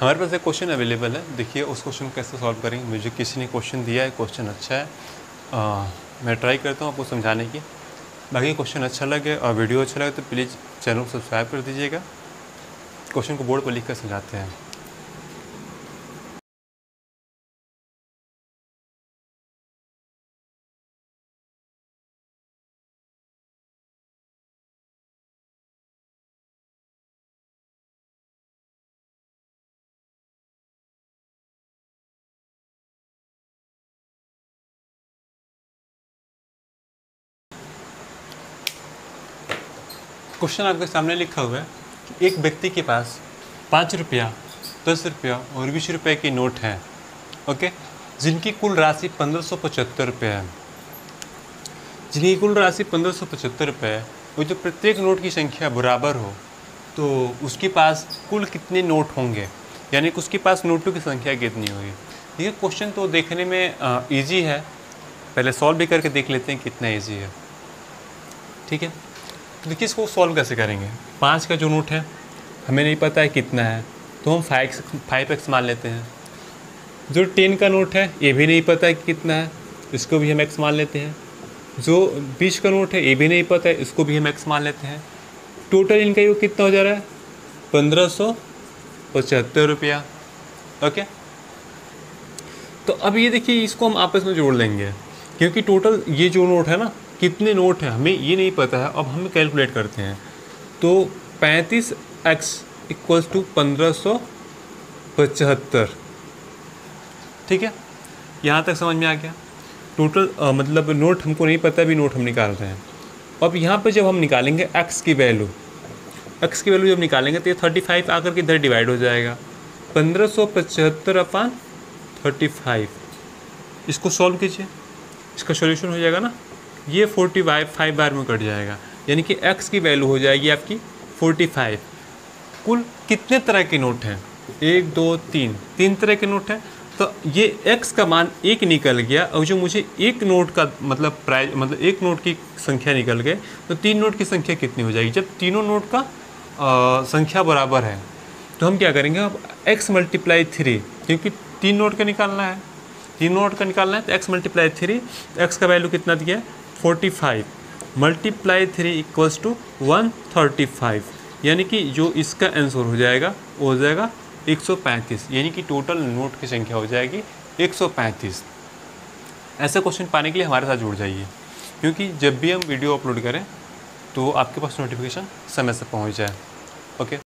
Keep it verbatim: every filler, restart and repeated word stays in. हमारे पास एक question available है, देखिए उस क्वेश्चन को कैसे सॉल्व करेंगे। मुझे किसी ने क्वेश्चन दिया है, क्वेश्चन अच्छा है, आ, मैं ट्राई करता हूँ आपको समझाने की। बाकी क्वेश्चन अच्छा लगे और वीडियो अच्छा लगे तो प्लीज़ चैनल को सब्सक्राइब कर दीजिएगा। क्वेश्चन को बोर्ड पर लिख कर समझाते हैं। क्वेश्चन आपके सामने लिखा हुआ है कि एक व्यक्ति के पास पाँच रुपया, दस रुपया और बीस रुपये के नोट हैं, ओके, जिनकी कुल राशि पंद्रह सौ पचहत्तर रुपये है। जिनकी कुल राशि पंद्रह सौ पचहत्तर रुपये है और जो प्रत्येक नोट की संख्या बराबर हो तो उसके पास कुल कितने नोट होंगे, यानी कि उसके पास नोटों की संख्या कितनी होगी। देखिए क्वेश्चन तो देखने में ईजी है, पहले सॉल्व भी करके देख लेते हैं कितना ईजी है। ठीक है, देखिए इसको सॉल्व कैसे करेंगे। पाँच का जो नोट है हमें नहीं पता है कितना है, तो हम फाइव फाइव एक्स मान लेते हैं। जो टेन का नोट है ये भी नहीं पता है कि कितना है, इसको भी हम एक्स मान लेते हैं। जो बीस का नोट है ये भी नहीं पता है, इसको भी हम एक्स मान लेते हैं। टोटल इनका ये कितना हो जा रहा है, पंद्रह सौ पचहत्तर रुपया। ओके, तो अब ये देखिए इसको हम आपस में जोड़ लेंगे, क्योंकि टोटल ये जो नोट है ना, कितने नोट हैं हमें ये नहीं पता है। अब हम कैलकुलेट करते हैं तो पैंतीस एक्स इक्वल्स टू पंद्रह सौ पचहत्तर। ठीक है, यहाँ तक समझ में आ गया। टोटल आ, मतलब नोट हमको नहीं पता, भी नोट हम निकाल रहे हैं। अब यहाँ पे जब हम निकालेंगे एक्स की वैल्यू, एक्स की वैल्यू जब निकालेंगे तो ये थर्टी फाइव आकर के इधर डिवाइड हो जाएगा, पंद्रह सौ पचहत्तर अपॉन थर्टी फाइव। इसको सॉल्व कीजिए, इसका सॉल्यूशन हो जाएगा ना, ये फोर्टी फाइव फाइव बार में कट जाएगा, यानी कि एक्स की वैल्यू हो जाएगी आपकी फोर्टी फाइव। कुल कितने तरह के नोट हैं, एक दो तीन, तीन तरह के नोट हैं। तो ये एक्स का मान एक निकल गया और जो मुझे एक नोट का मतलब प्राइस मतलब एक नोट की संख्या निकल गए, तो तीन नोट की संख्या कितनी हो जाएगी। जब तीनों नोट का आ, संख्या बराबर है तो हम क्या करेंगे, अब एक्स मल्टीप्लाई थ्री, क्योंकि तीन नोट का निकालना है, तीन नोट का निकालना है तो एक्स मल्टीप्लाई थ्री। एक्स का वैल्यू कितना दिया है, forty five multiply three equals to one thirty five, यानी कि जो इसका आंसर हो जाएगा वो हो जाएगा एक सौ पैंतीस, यानी कि टोटल नोट की संख्या हो जाएगी एक सौ पैंतीस। ऐसा क्वेश्चन पाने के लिए हमारे साथ जुड़ जाइए, क्योंकि जब भी हम वीडियो अपलोड करें तो आपके पास नोटिफिकेशन समय से पहुंच जाए। ओके।